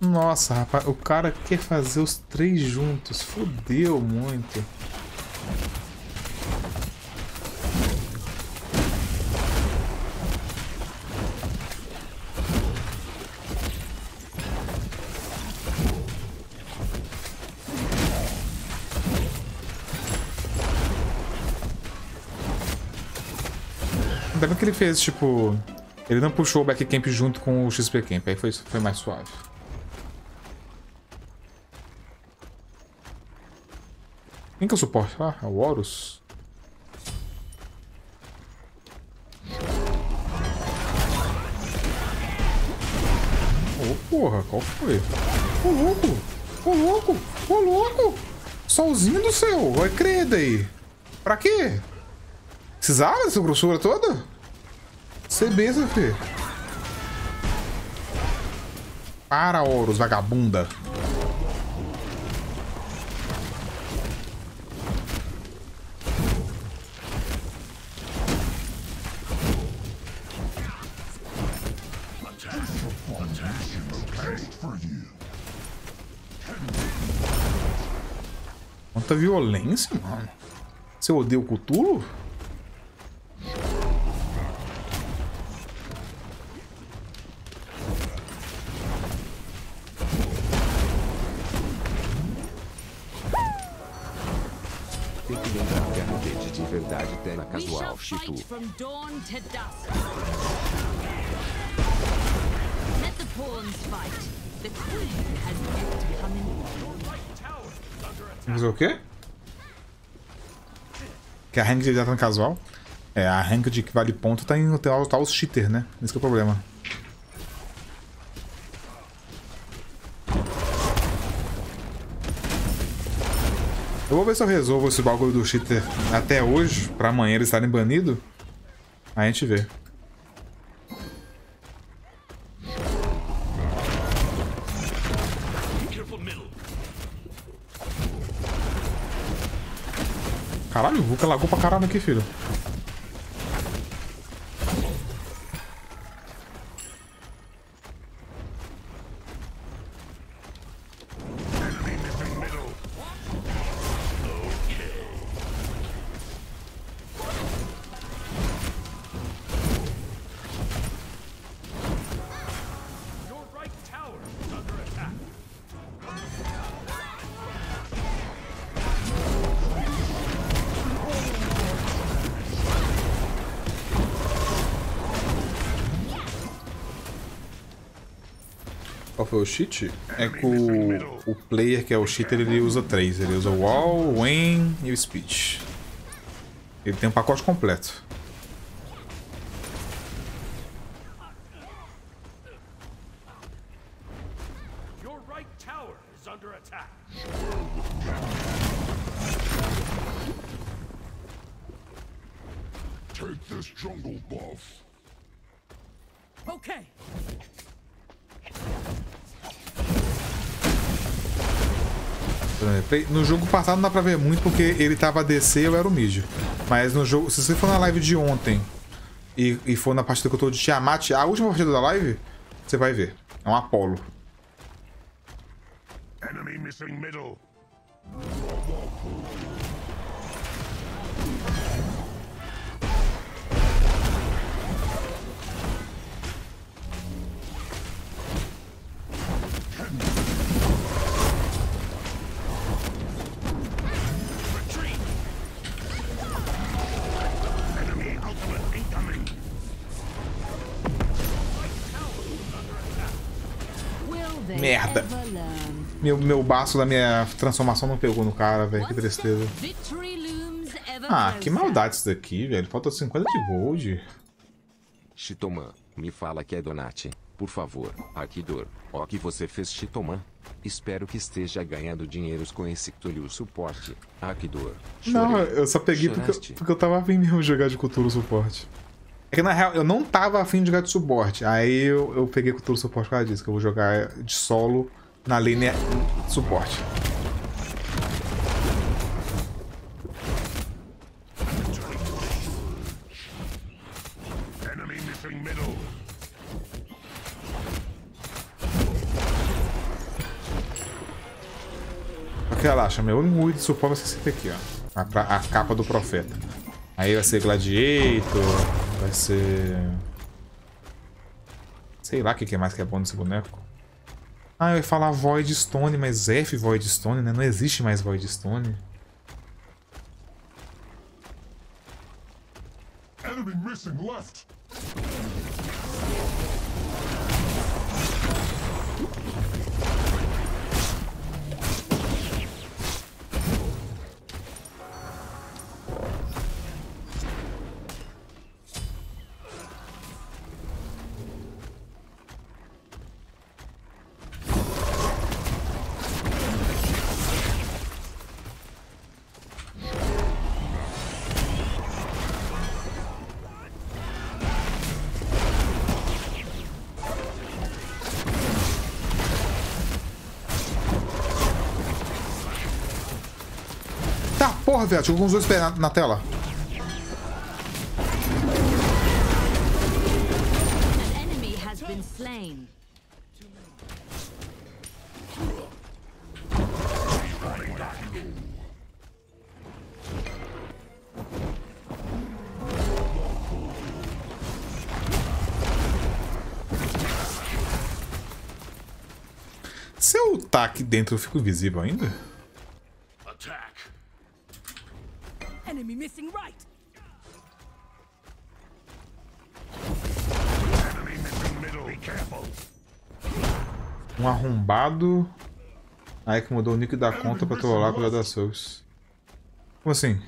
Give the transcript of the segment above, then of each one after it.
Nossa, rapaz, o cara quer fazer os três juntos. Fudeu muito. Ainda bem que ele fez, tipo... Ele não puxou o backcamp junto com o XP Camp, aí foi mais suave. Quem que eu suporto? Ah, é o Horus. Ô, porra, qual foi? Ô, louco! Ô, louco! Ô, louco! Solzinho do céu! Vai crer daí! Pra quê? Precisava dessa grossura toda? Você benção, filho. Para, Horus, vagabunda. Quanta violência, mano. Você odeia o Cthulhu? From dawn to dusk. Let the pawns fight. The queen has yet to come in. Mas o quê? Que a rank já tá no casual? É, a rank de que vale ponto tá em tá os cheaters, né? Esse que é o problema. Eu vou ver se eu resolvo esse bagulho do cheater até hoje, pra amanhã eles estarem banidos. Aí a gente vê. Caralho, o Vulcan lagou pra caralho aqui, filho. O cheat é que o player que é o cheater, ele usa três. Ele usa o wall, o aim e o speed. Ele tem um pacote completo. No jogo passado não dá pra ver muito porque ele tava a ADC e eu era o mid. Mas no jogo, se você for na live de ontem e for na partida que eu tô de Tiamat, a última partida da live, você vai ver. É um Apolo. Enemy missing middle. Merda. Meu baço da minha transformação não pegou no cara, velho. Que tristeza. Ah, que maldade isso daqui, velho. Falta 50 de gold. Xhitoman, me fala que é Donati. Por favor, Aquidor. Ó que você fez, Xhitoman. Espero que esteja ganhando dinheiros com esse Cthulhu suporte, Aquidor. Não, eu só peguei porque eu tava afim mesmo jogar de Cthulhu suporte. É que na real eu não tava afim de jogar de suporte, aí eu peguei com todo o suporte por causa disso, que eu vou jogar de solo na linha suporte. Relaxa, meu. O único ruim de supor vai ser esse daqui, ó. A capa do profeta. Aí vai ser Gladiator. Vai ser... Sei lá o que mais que é bom nesse boneco. Ah, eu ia falar Void Stone, mas F Void Stone, né? Não existe mais Void Stone. Enemy missing left. Porra, velho, jogou uns dois pés na tela. Se eu tá aqui dentro, eu fico invisível ainda? Um arrombado. Aí que mudou o nick da conta pra trollar pela das suas. Como assim?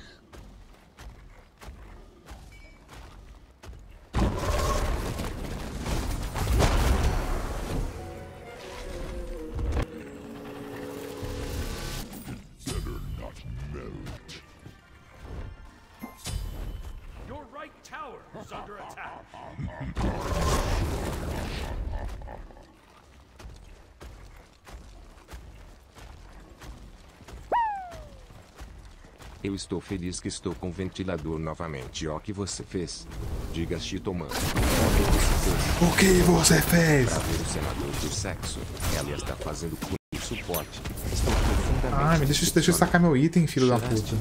Eu estou feliz que estou com o ventilador novamente. O que você fez? Diga, Xhitoman. O que você fez? Pra ver o senador do sexo. Ela está fazendo suporte. Estou profundamente... Ah, me deixa eu sacar meu item, filho da puta.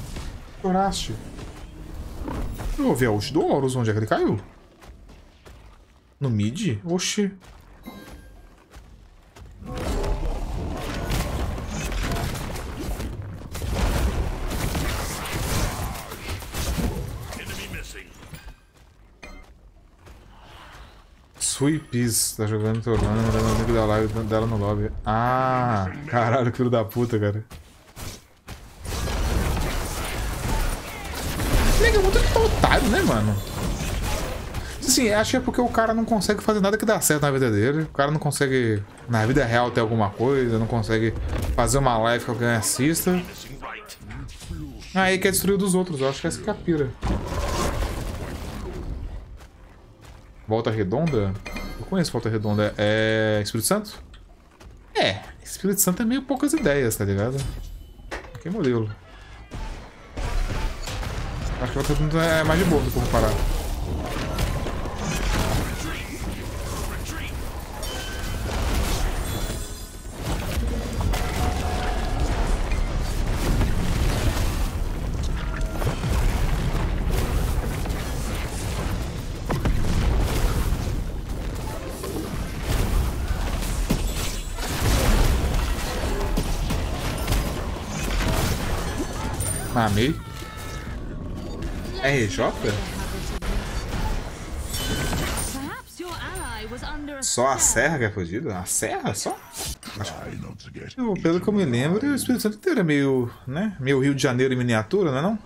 Choraste. Eu ouvi a ult do Oro, onde é que ele caiu? No mid? Oxi. Suipis, tá jogando Torlando, era amigo da live dela no lobby. Ah, caralho, filho da puta, cara. Nega, muito que tá otário, né, mano? Assim, acho que é porque o cara não consegue fazer nada que dá certo na vida dele. O cara não consegue, na vida real, ter alguma coisa, não consegue fazer uma live que alguém assista. Aí quer destruir dos outros, eu acho que essa que é a pira. Volta Redonda? Eu conheço Volta Redonda. É... Espírito Santo? É. Espírito Santo é meio poucas ideias, tá ligado? Que modelo. Acho que Volta Redonda é mais de boa do que eu comparar. Amei. RJ? Só a serra que é fodida? A serra só? Eu, pelo que eu me lembro, o Espírito Santo inteiro é meio, né? Meio Rio de Janeiro em miniatura, não é não?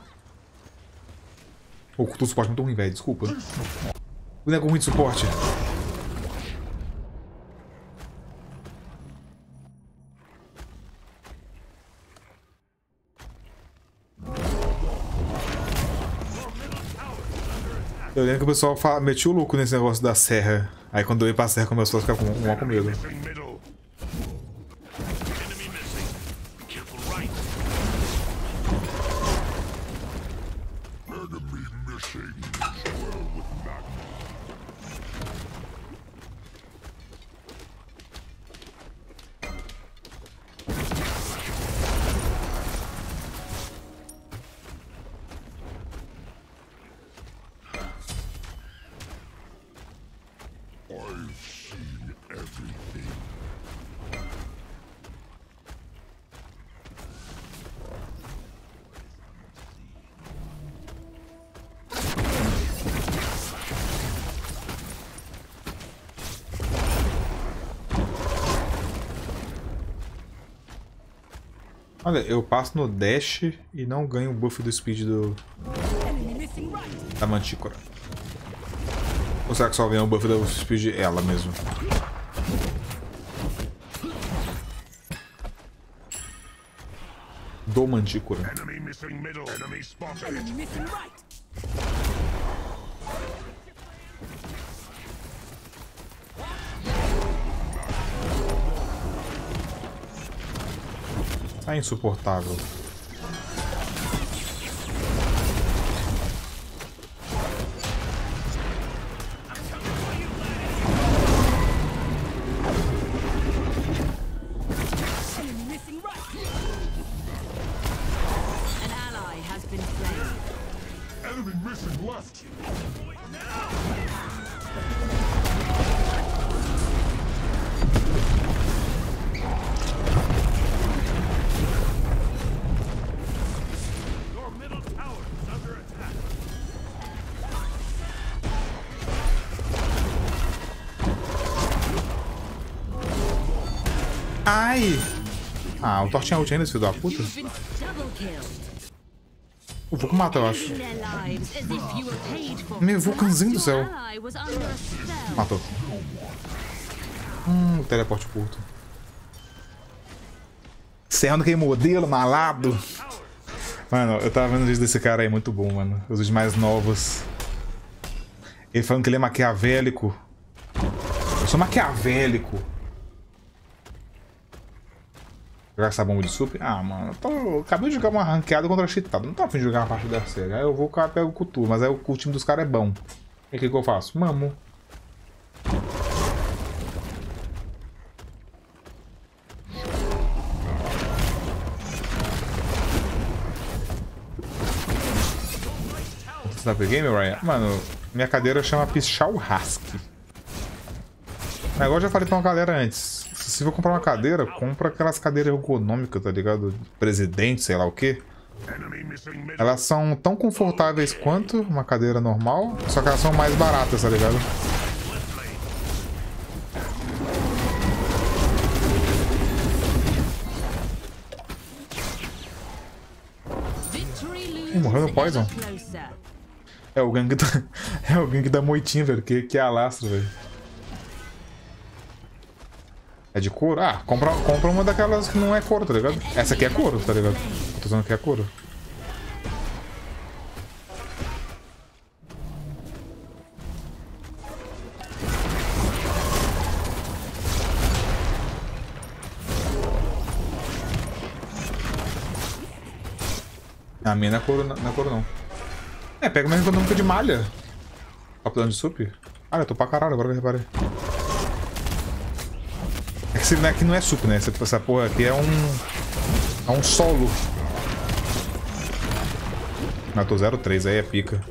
O Cthulhu suporte é muito ruim, velho. Desculpa. O negócio ruim de suporte. Eu lembro que o pessoal metia o louco nesse negócio da serra. Aí quando eu ia pra serra começou a ficar com medo. Olha, eu passo no dash e não ganho o buff do speed da Mantícora. Ou será que só ganha o buff do speed ela mesmo? Do Mantícora. Tá insuportável. Ai! Ah, o Thor tinha ult ainda, esse filho da puta. O Vulcan mata, eu acho. Meu Vulcanzinho do céu. Matou. Teleporte curto. Serrando aquele modelo malado. Mano, eu tava vendo o vídeo desse cara aí, muito bom, mano. Os vídeos mais novos. Ele falando que ele é maquiavélico. Eu sou maquiavélico. Jogar essa bomba de super? Ah, mano, eu acabei de jogar uma ranqueada contra a Xhitoman. Não tô a fim de jogar uma parte da série. Aí eu vou pego o Cthulhu, mas aí o time dos caras é bom. E o que eu faço? Mamo. Você sabe o game, Ryan? Mano, minha cadeira chama Pichal Hasky. Agora já falei pra uma galera antes. Se for comprar uma cadeira, compra aquelas cadeiras ergonômicas, tá ligado? Presidente, sei lá o que. Elas são tão confortáveis quanto uma cadeira normal, só que elas são mais baratas, tá ligado? Morreu no poison. É o gank da moitinha, velho, que alastra, velho. É de couro? Ah, compra uma daquelas que não é couro, tá ligado? Essa aqui é couro, tá ligado? Tô dizendo que é couro. A minha não é couro, não. É, couro, não. É, pega mesmo quando eu de malha. Tá precisando de sup? Ah, eu tô pra caralho, agora que eu reparei. Esse daqui não é suco, né? Essa porra aqui é um solo. Matou 0,3, aí é pica.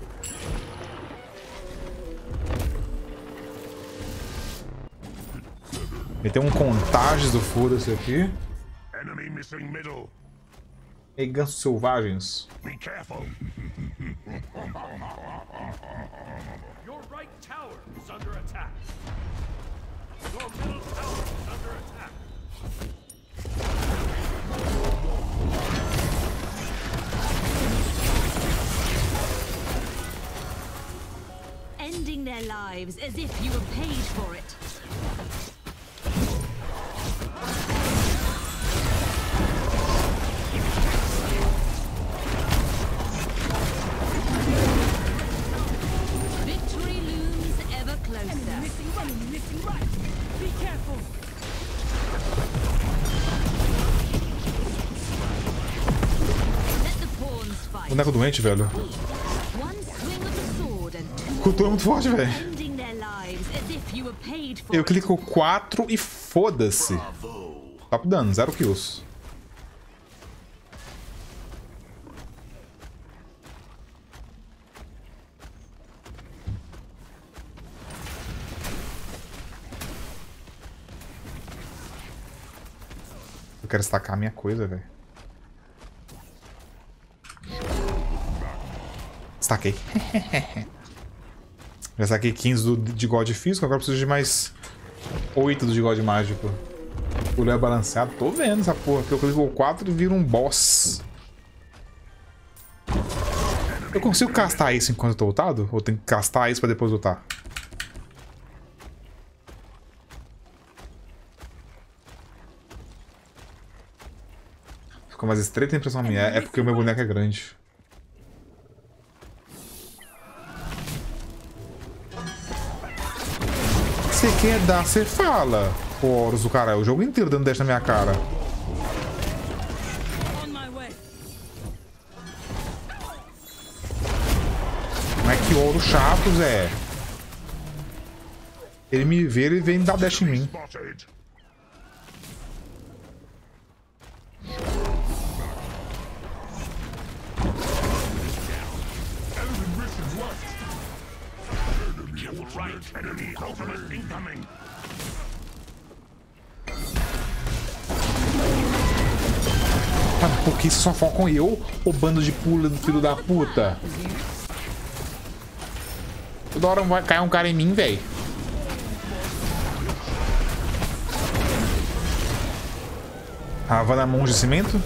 Meteu um contágio do foda-se aqui. E gansos selvagens. Your right tower is under attack. Your middle tower is under attack. Ending their lives as if you were paid for it. Victory looms ever closer. Enemy missing right, missing right. Be careful. Boneco doente, velho. Cthulhu é muito forte, velho. Eu clico 4 e foda-se. Top dano, 0 kills. Eu quero estacar a minha coisa, velho. Estaquei. Já saquei 15 de God físico, agora preciso de mais 8 do de God mágico. bagulho é balanceado. Tô vendo essa porra aqui. Eu clico 4 e viro um boss. Eu consigo castar isso enquanto eu tô lutado? Ou tenho que castar isso pra depois lutar? Fica mais estreita a impressão minha. É porque o meu boneco é grande. Você quer dar, você fala. Poros do caralho, o jogo inteiro dando dash na minha cara. Mas que ouro chato, Zé. Ele me vê, ele vem dar dash em mim. Cara, por que só focam eu, o bando de pula do filho da puta? Toda hora vai cair um cara em mim, velho. Ravana mão de cimento?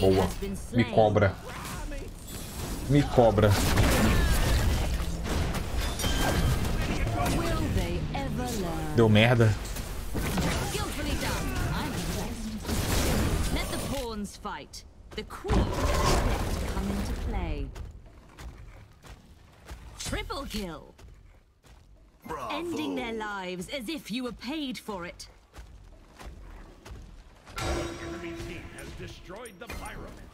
Boa. Me cobra. Me cobra. Deu merda. Triple kill. Ending their lives as if you were paid for it. Enemy team has destroyed the pyramid.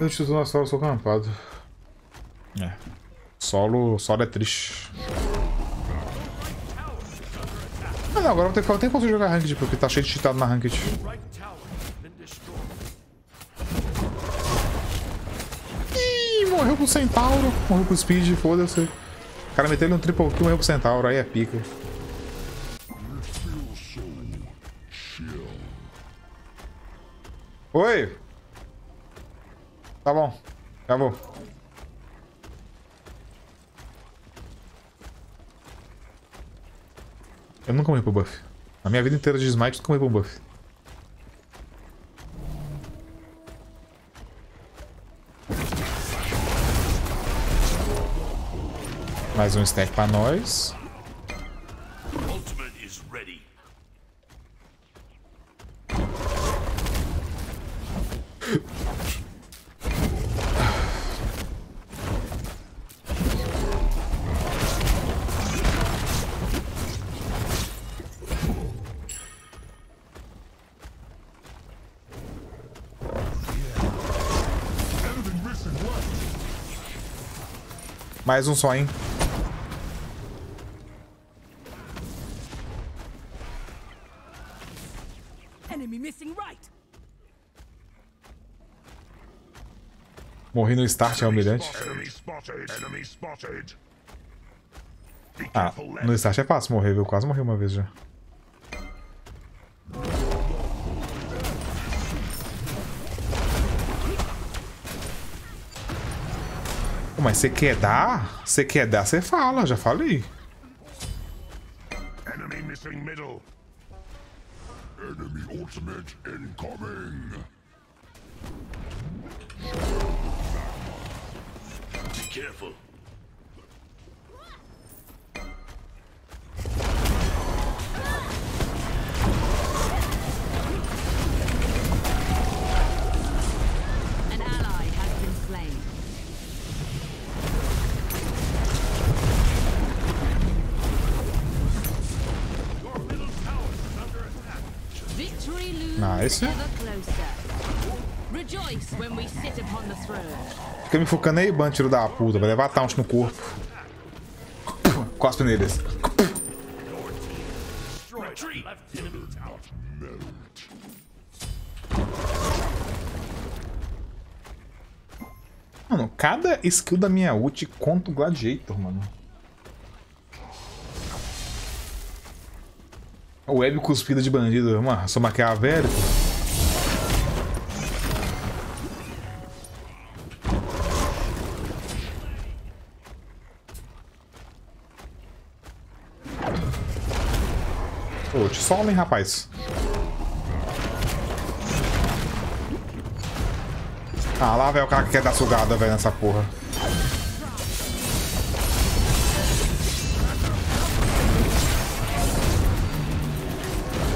Eu te dou na solo, sou campado. É. Solo é triste. Ah, não, agora eu vou ter que ficar o tempo todo jogar ranked, porque tá cheio de cheatado na ranked. Morreu com o Centauro, morreu com o Speed, foda-se. O cara meteu ele um triple kill, morreu com o Centauro, aí é pica. Oi! Tá bom, já vou. Eu nunca morri pro buff. Na minha vida inteira de Smite, nunca morri pro buff. Mais um stack pra nós. Mais um só, hein? Morri no start, é humilhante. Ah, no start é fácil morrer, viu? Quase morri uma vez já. Oh, mas você quer dar? Você quer dar, você fala, já falei. Enemy missing middle. Enemy ultimate incoming. Careful. An ally has been slain. Your middle tower is under attack. Victory looms ever closer. Rejoice when we sit upon the throne. Fica me focando aí, bandido da puta. Vai levar taunt no corpo. Cospe neles. Mano, cada skill da minha ult conta o Gladiator, mano. Web cuspida de bandido. Mano, sou maquiavélico. Pô, te some, rapaz. Ah, lá, velho, o cara que quer dar sugada, velho, nessa porra.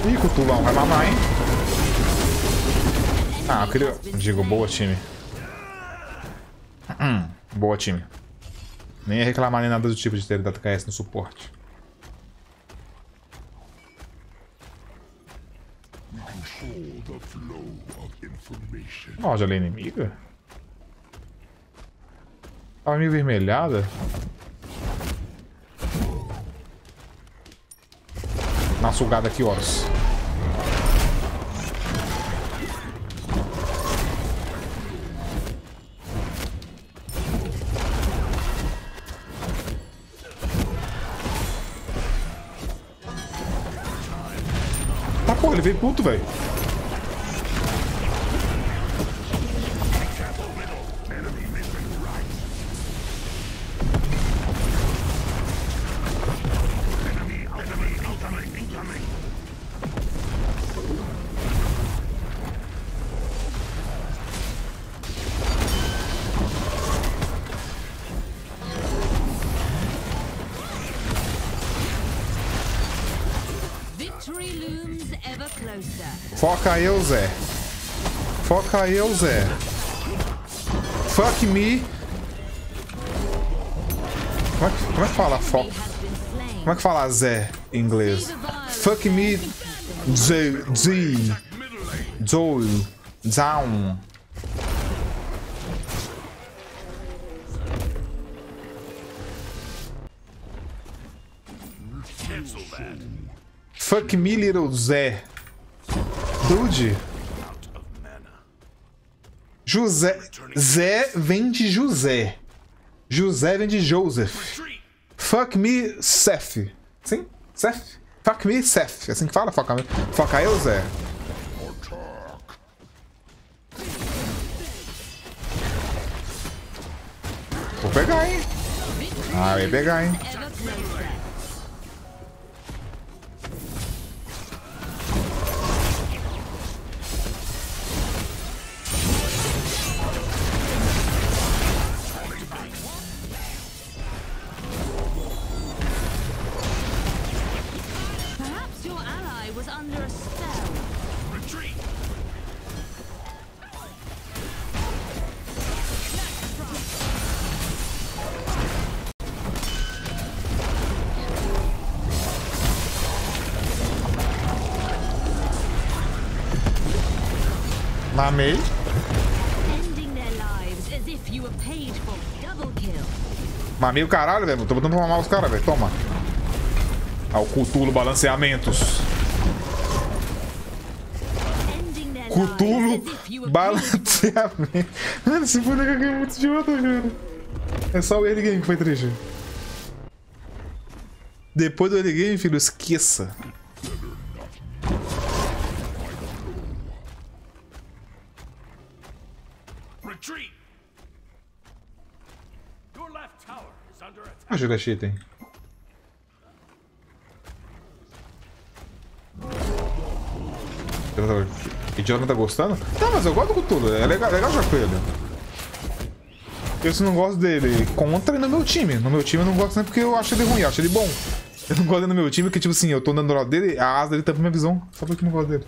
Ih, cutulão, vai mamar, hein? Ah, eu queria... Digo, boa, time. Boa, time. Nem ia reclamar nem nada do tipo de ter dado KS no suporte. Ó, já lei inimiga? Tava meio vermelhada. Na sugada aqui, Horus. Tá, pô, ele veio puto, velho. Foca eu, Zé. Foca eu, Zé. Fuck me. Como é que fala foca? Como é que fala Zé em inglês? Fuck me. Zé. Zé. Zou. Down. Fuck me, little Zé. Dude. José. Zé vem de José. José vem de Joseph. Fuck me, Seth. Sim? Seth? Fuck me, Seth. É assim que fala? Foca, foca eu, Zé. Vou pegar, hein? Ah, eu ia pegar, hein? Amei. Mamei o caralho, velho. Tô botando pra mamar os caras, velho. Toma. Ah, o Cthulhu balanceamentos. Cthulhu balanceamentos. Mano, esse boneco aqui é muito idiota, cara. É só o early game que foi triste. Depois do early game, filho, esqueça. Ah, jogar cheat, hein? Idiota não tá gostando? Tá, mas eu gosto do Cthulhu. É legal, legal jogar com ele. Eu se não gosto dele contra no meu time. No meu time eu não gosto nem porque eu acho ele ruim, eu acho ele bom. Eu não gosto dele no meu time porque, tipo assim, eu tô andando do lado dele, a asa dele tampa minha visão. Só porque eu não gosto dele.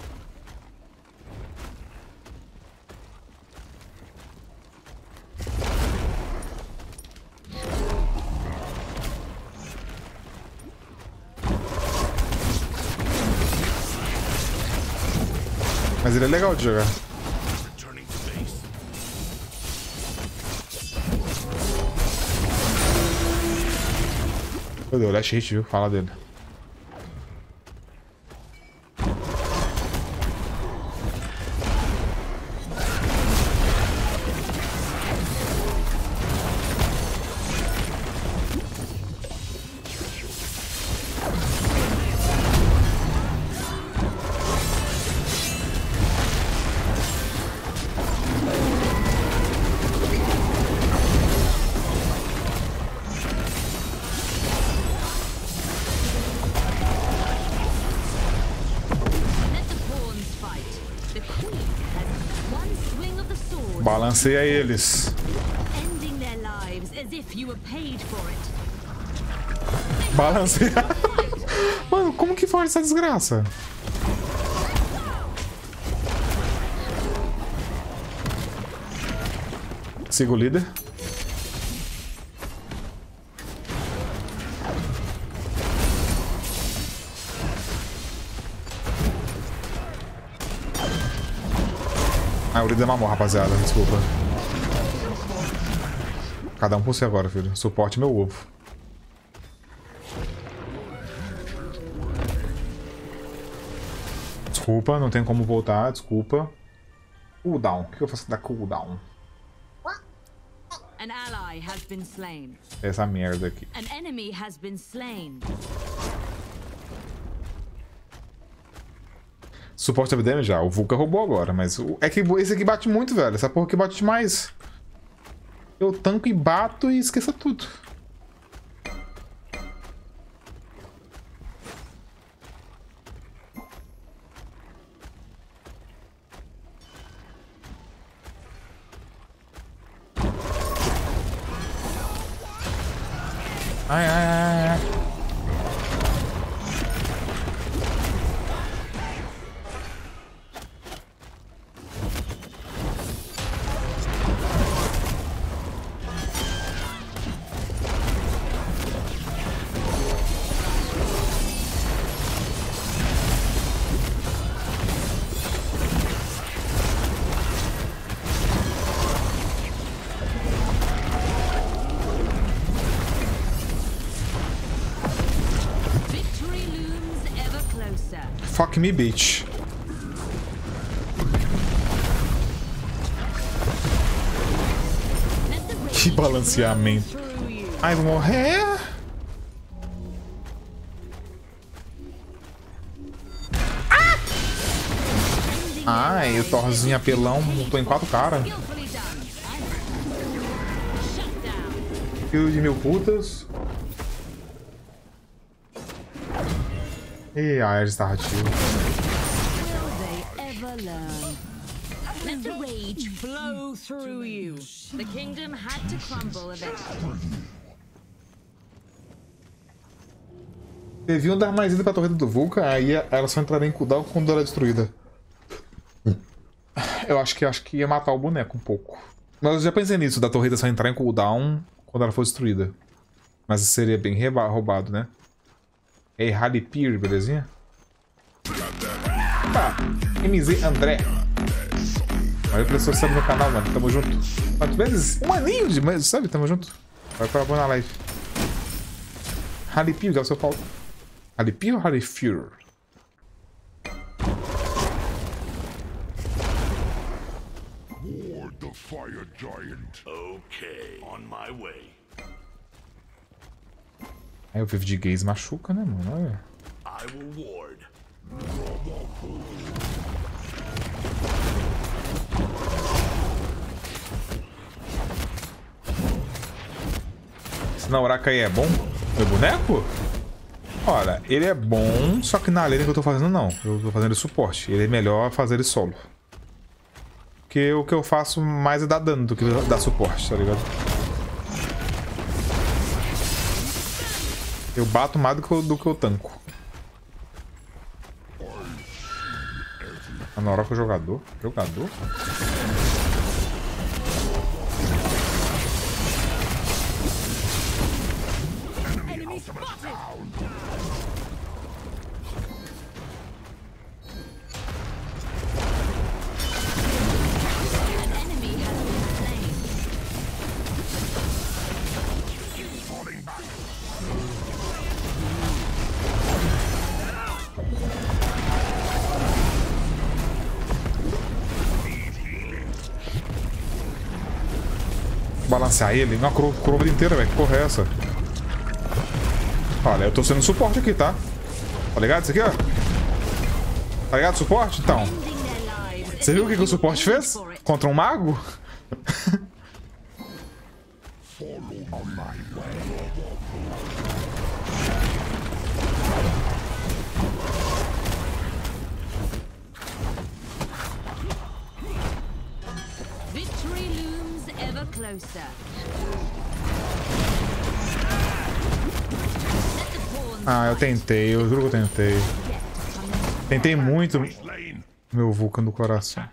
Mas ele é legal de jogar. Meu Deus, last hit, viu? Fala dele. Balanceia eles. Balanceia. Mano, como que faz essa desgraça? Siga o líder. Ah, o líder mamou, rapaziada. Desculpa. Cada um por si agora, filho. Suporte meu ovo. Desculpa, não tem como voltar. Desculpa. Cooldown. O que eu faço da cooldown? An ally has been slain. Essa merda aqui. An enemy has been slain. Suporte ABDM já. O Vulcan roubou agora, mas é que esse aqui bate muito, velho. Essa porra aqui bate demais. Eu tanco e bato e esqueça tudo. Ai, ai, ai, ai. Fuck me, bitch. Que balanceamento. Ai, vou morrer. Ah! Ai, o Thorzinho apelão. Tô em 4 caras. Kill de 1000 putas. E a Ares está ativa. Deviam dar mais vida para a torreta do Vulcan, aí ela só entraria em cooldown quando ela é destruída. Eu acho que ia matar o boneco um pouco. Mas eu já pensei nisso, da torreta só entrar em cooldown quando ela for destruída. Mas seria bem roubado, né? É Halipiri, belezinha? Tá, MZ André. Valeu pela sua sub no canal, mano. Tamo junto. 4 vezes? Um aninho de mais, sabe? Tamo junto. Vai pra boa na live. Halipiri, dá o seu pau. Halipiri ou Halipiri? War the Fire Giant. Ok, on my way. Aí eu vivo de gays machuca, né, mano? Olha. Esse Nauraka aí é bom? Meu boneco? Olha, ele é bom, só que na lane que eu tô fazendo, não. Eu tô fazendo suporte. Ele é melhor fazer ele solo. Porque o que eu faço mais é dar dano do que dar suporte, tá ligado? Eu bato mais do que eu tanco. Na hora que o jogador. Jogador? Balancear ele, não, curou a vida inteira, velho. Que porra é essa? Olha, eu tô sendo suporte aqui, tá? Tá ligado isso aqui, ó? Tá ligado suporte? Então. Você viu o que o suporte fez? Contra um mago? ever closer. Ah, eu tentei, eu juro que eu tentei. Tentei muito. Meu Vulcan do coração.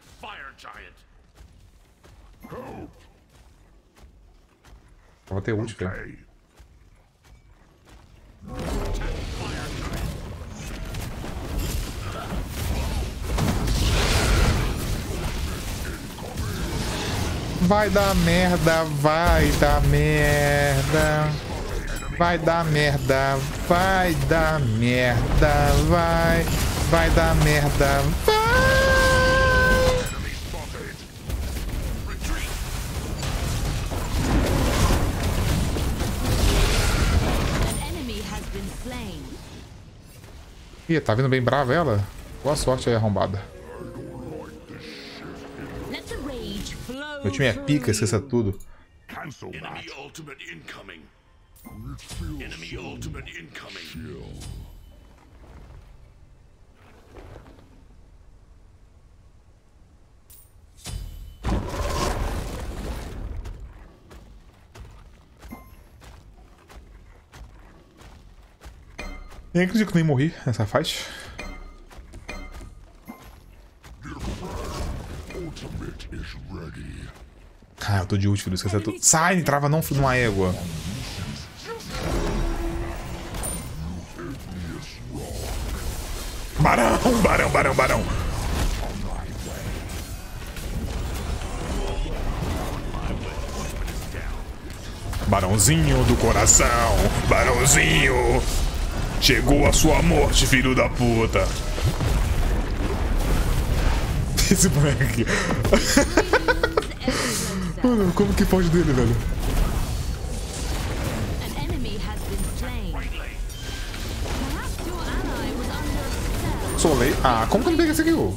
Vou ter ult, velho. Vai dar merda, vai dar merda. Vai dar merda, vai dar merda, vai. Vai dar merda, vai. Ih, tá vindo bem brava ela? Boa sorte aí, arrombada. Meu time é pica, esqueça tudo. Nem acredito que nem morri nessa fight. Ah, eu tô de ult, filho. Esquece tudo. Sai, me trava não, filho de uma égua. Barão, barão, barão, barão. Barãozinho do coração. Barãozinho. Chegou a sua morte, filho da puta. Esse boneco aqui. Mano, como que pode dele, velho? Solei. Ah, como que eu não peguei esse aqui? Oh?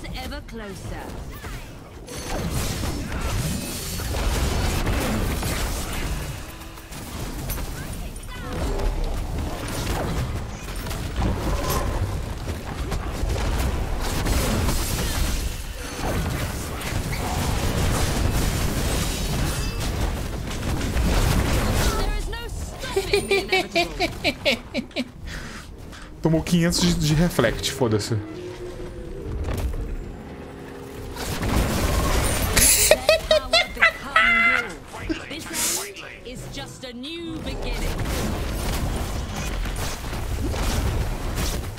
Tomou 500 de reflect, foda-se.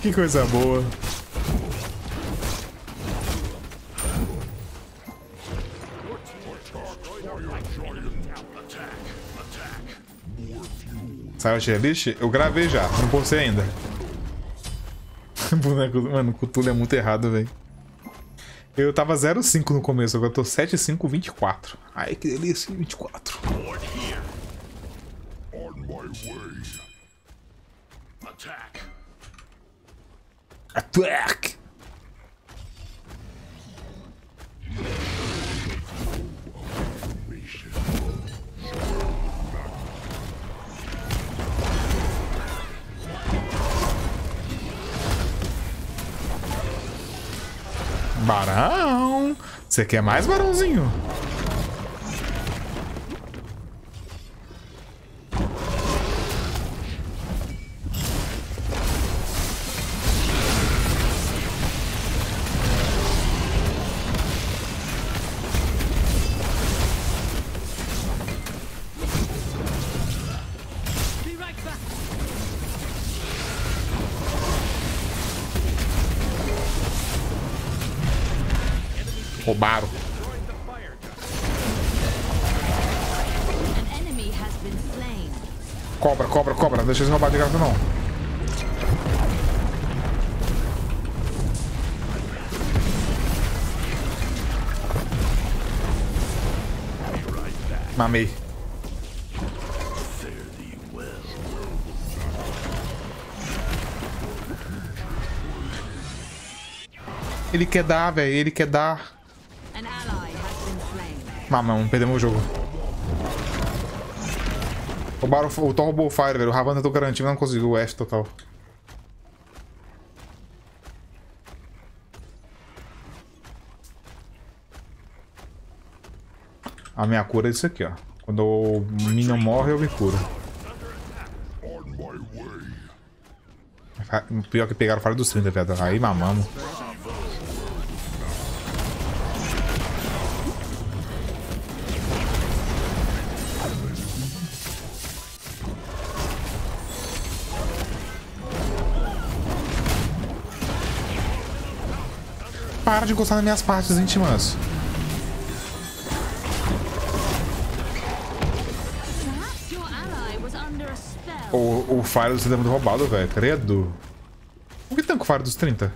Que coisa boa. Saiu a tier-list? Eu gravei já, não postei ainda. Boneco, mano, o Cthulhu é muito errado, velho. Eu tava 0,5 no começo, agora eu tô 7,5, 24. Ai, que delícia, 24. Attack! Barão! Você quer mais, barãozinho? Roubaram. Cobra, cobra, cobra. Não deixa eles roubar de graça, não. Mamei. Ele quer dar, velho. Ele quer dar. Mamão, perdemos o jogo. Roubaram o Thor, roubou o Fire, velho. O Ravana tentou garantir, mas não conseguiu o F total. A A minha cura é isso aqui, ó. Quando o Minion morre, eu me curo. O pior é que pegaram fora dos 30, velho. Aí mamamos. Para de encostar nas minhas partes íntimas. O Fire do 30 é muito roubado, velho. Credo. Por que tanco o Fire dos 30?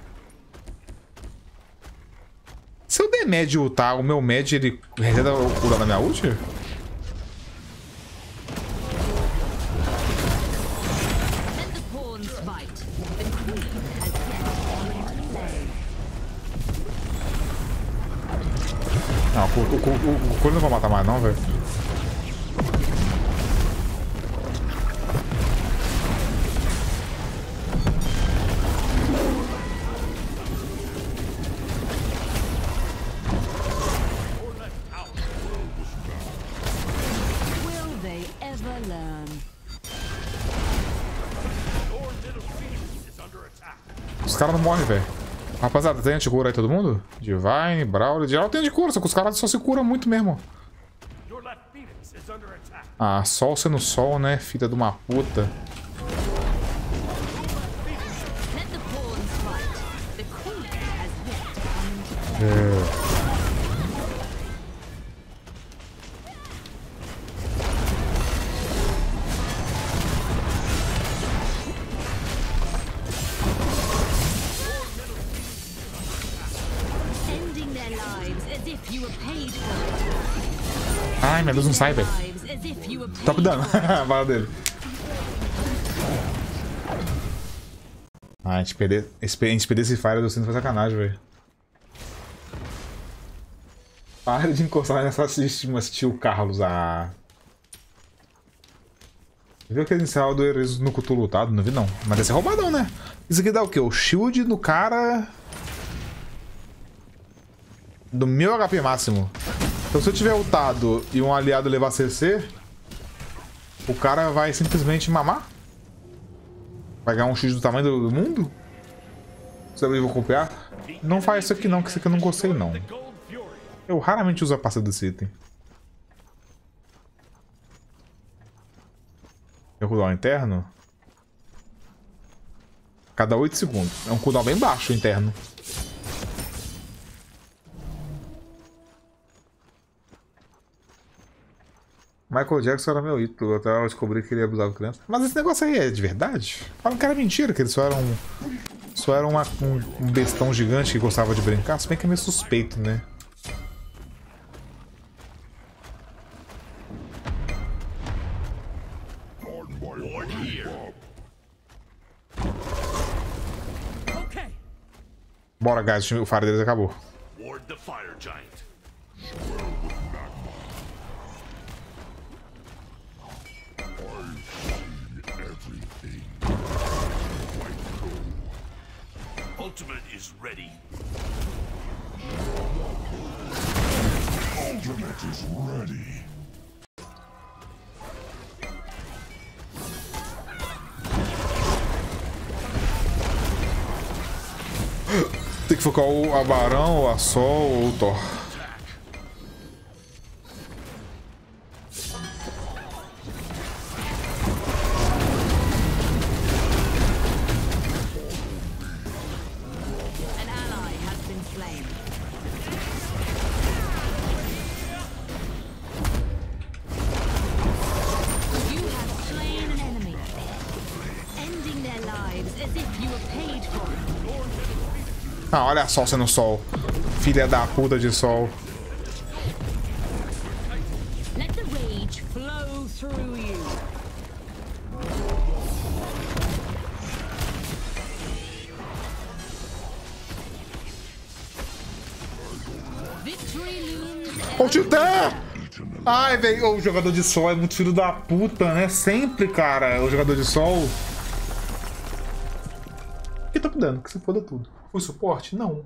Se eu der med e ultar, o meu med, ele reseta o cooldown da minha ult? Não, o cooldown não vai matar mais não, velho. Os caras não morrem, velho. Rapaziada, tem anticura aí todo mundo? Divine, Brawler, geral tem anticura, só que os caras só se curam muito mesmo. Ah, sol sendo sol, né? Filha de uma puta. Ai, meu Deus, não sai, velho. Top dano. A bala dele. Ah, a gente perder esse Fire do centro foi sacanagem, velho. Para de encostar nessas sistemas, tio Carlos. Ah. Viu aquele inicial do Erezo no Cthulhu lutado? Não vi, não. Mas deve ser roubadão, né? Isso aqui dá o quê? O shield no cara... do meu HP máximo. Então se eu tiver ultado e um aliado levar CC, o cara vai simplesmente mamar? Vai ganhar um X do tamanho do mundo? Será que eu vou copiar? Não faz isso aqui não, que isso aqui eu não gostei não. Eu raramente uso a pasta desse item. Tem o cooldown interno? Cada 8 segundos. É um cooldown bem baixo interno. Michael Jackson era meu ídolo, até eu descobri que ele abusava de criança. Mas esse negócio aí é de verdade? Falam que era mentira, que ele só era um bestão gigante que gostava de brincar. Se bem que é meio suspeito, né? Bora, guys, o faro deles acabou. Tem que focar ou a Barão, ou a Sol, ou o Thor. Ah, olha Sol sendo Sol. Filha da puta de Sol. Let the rage flow through you. O Titã! Ai, velho, o jogador de Sol é muito filho da puta, né? Sempre, cara, o jogador de Sol. Que tá dando, que se foda tudo. Foi suporte? Não.